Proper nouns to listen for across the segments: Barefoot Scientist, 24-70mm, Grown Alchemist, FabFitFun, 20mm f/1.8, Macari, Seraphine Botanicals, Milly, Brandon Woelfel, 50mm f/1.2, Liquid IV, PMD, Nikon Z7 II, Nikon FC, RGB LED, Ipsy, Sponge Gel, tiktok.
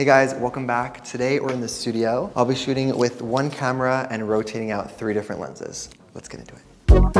Hey guys, welcome back. Today we're in the studio. I'll be shooting with one camera and rotating out three different lenses. Let's get into it.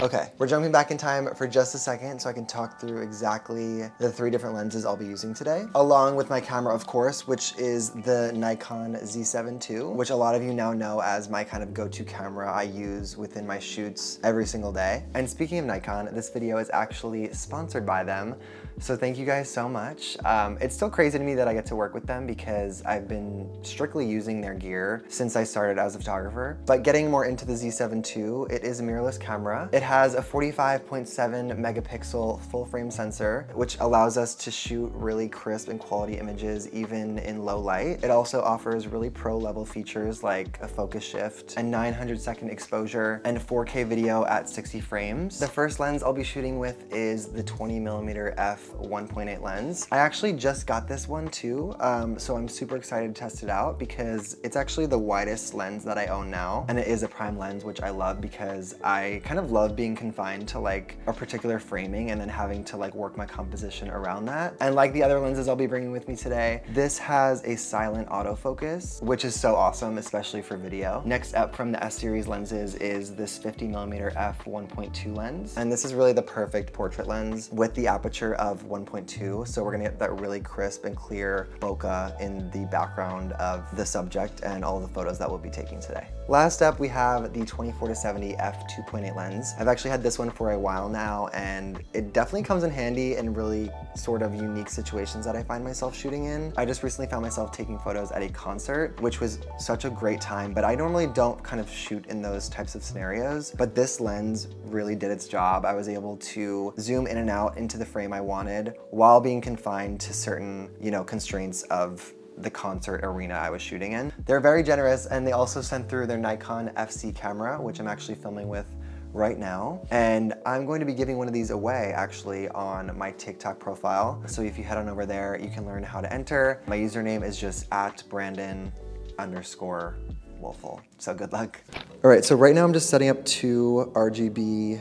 Okay, we're jumping back in time for just a second so I can talk through exactly the three different lenses I'll be using today, along with my camera, of course, which is the Nikon Z7 II, which a lot of you now know as my kind of go-to camera I use within my shoots every single day. And speaking of Nikon, this video is actually sponsored by them, so thank you guys so much. It's still crazy to me that I get to work with them because I've been strictly using their gear since I started as a photographer. But getting more into the Z7 II, it is a mirrorless camera. It has a 45.7 megapixel full frame sensor, which allows us to shoot really crisp and quality images even in low light. It also offers really pro level features like a focus shift and 900-second exposure and 4K video at 60 frames. The first lens I'll be shooting with is the 20mm f/1.8 lens. I actually just got this one too, so I'm super excited to test it out because it's actually the widest lens that I own now, and it is a prime lens, which I love because I kind of love being confined to like a particular framing and then having to like work my composition around that. And like the other lenses I'll be bringing with me today, this has a silent autofocus, which is so awesome, especially for video. Next up from the S series lenses is this 50mm f/1.2 lens. And this is really the perfect portrait lens with the aperture of 1.2. So we're gonna get that really crisp and clear bokeh in the background of the subject and all the photos that we'll be taking today. Last up, we have the 24-70mm f/2.8 lens. I've actually had this one for a while now, and it definitely comes in handy in really sort of unique situations that I find myself shooting in. I just recently found myself taking photos at a concert, which was such a great time, but I normally don't kind of shoot in those types of scenarios, but this lens really did its job. I was able to zoom in and out into the frame I wanted while being confined to certain, constraints of the concert arena I was shooting in. They're very generous, and they also sent through their Nikon FC camera, which I'm actually filming with right now. And I'm going to be giving one of these away actually on my TikTok profile. So if you head on over there, you can learn how to enter. My username is just @Brandon_Wolfel. So good luck. All right, so right now I'm just setting up two RGB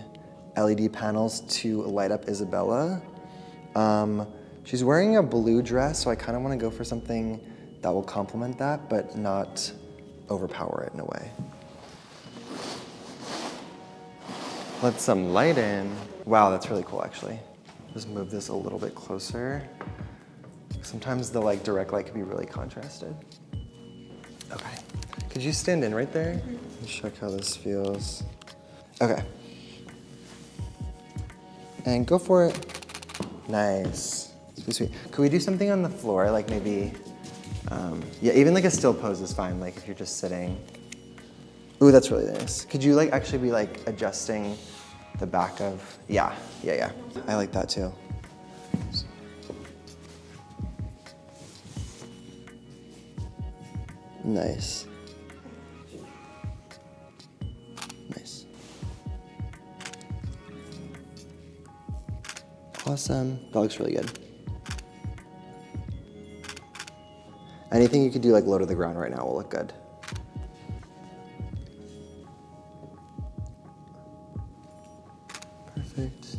LED panels to light up Isabella. She's wearing a blue dress, so I kind of want to go for something that will complement that, but not overpower it in a way. Let some light in. Wow, that's really cool, actually. Just move this a little bit closer. Sometimes the like direct light can be really contrasted. Okay, could you stand in right there? Let's check how this feels. Okay. And go for it. Nice. Sweet. Could we do something on the floor? Like maybe, yeah, even like a still pose is fine, like if you're just sitting. Ooh, that's really nice. Could you like actually be like adjusting the back of, yeah. I like that too. Nice. Nice. Awesome, that looks really good. Anything you could do like low to the ground right now will look good. Perfect.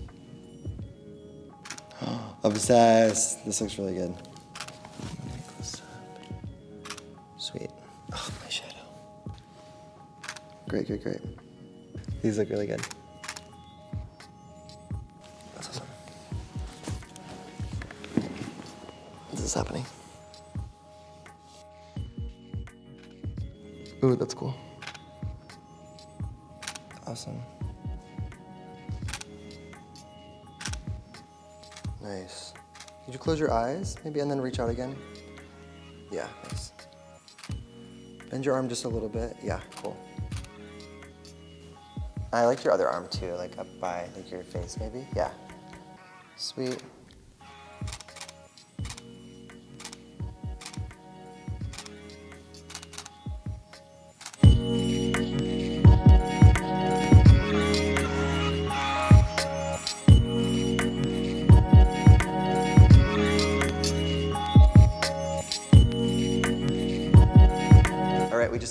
Oh, obsessed. This looks really good. Sweet. Oh, my shadow. Great, great, great. These look really good. That's awesome. This is happening. Ooh, that's cool. Awesome. Nice. Could you close your eyes, maybe, and then reach out again? Yeah, nice. Bend your arm just a little bit. Yeah, cool. I like your other arm too, like up by like your face, maybe? Yeah. Sweet.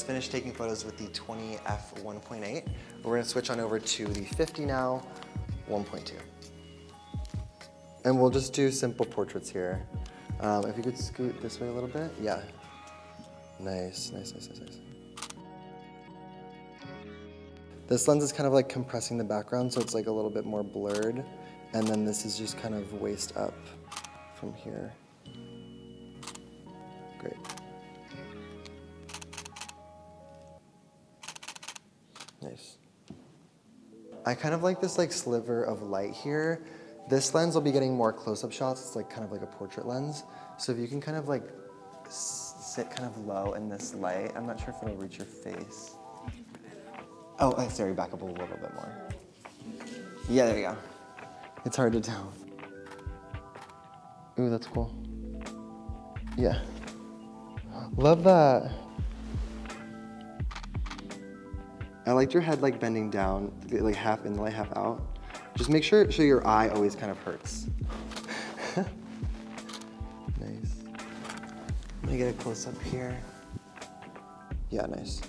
Finished taking photos with the 20 f/1.8. We're gonna switch on over to the 50 now, 1.2. And we'll just do simple portraits here. If you could scoot this way a little bit. Yeah. Nice, nice, nice, nice, nice. This lens is kind of like compressing the background, so it's like a little bit more blurred. And then this is just kind of waist up from here. Great. Nice. I kind of like this like sliver of light here. This lens will be getting more close-up shots. It's like kind of like a portrait lens. So if you can kind of like sit kind of low in this light, I'm not sure if it'll reach your face. Oh, I'm sorry, back up a little bit more. Yeah, there you go. It's hard to tell. Ooh, that's cool. Yeah. Love that. I liked your head like bending down, like half in the light, half out. Just make sure so your eye always kind of hurts. Nice. Let me get a close up here. Yeah, nice.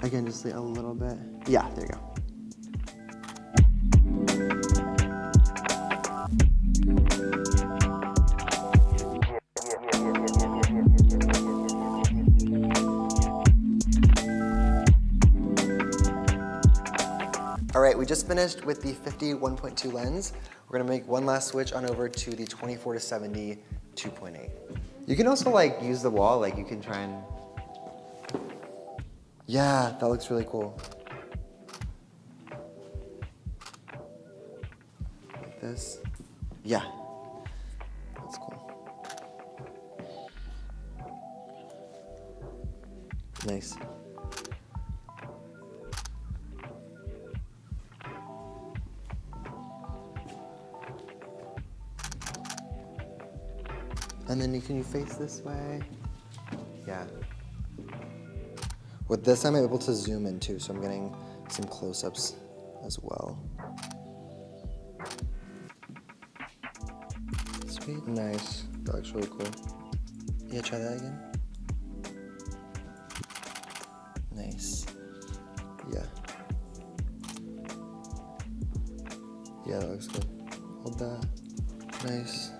Again, just a little bit. Yeah, there you go. All right, we just finished with the 50 1.2 lens. We're gonna make one last switch on over to the 24-70 2.8. You can also like use the wall, like you can try and... Yeah, that looks really cool. Like this. Yeah, that's cool. Nice. And then can you face this way? Yeah. With this, I'm able to zoom in too, so I'm getting some close-ups as well. Sweet, nice. That looks really cool. Yeah, try that again. Nice. Yeah. Yeah, that looks good. Hold that. Nice.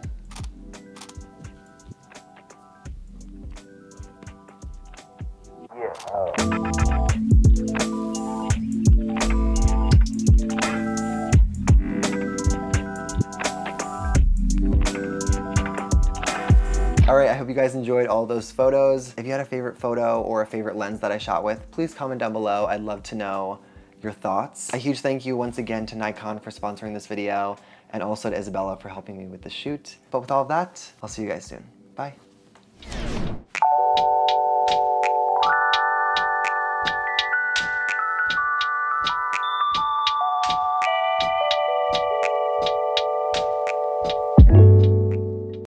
All right, I hope you guys enjoyed all those photos. If you had a favorite photo or a favorite lens that I shot with, please comment down below. I'd love to know your thoughts. A huge thank you once again to Nikon for sponsoring this video and also to Isabella for helping me with the shoot. But with all of that, I'll see you guys soon. Bye.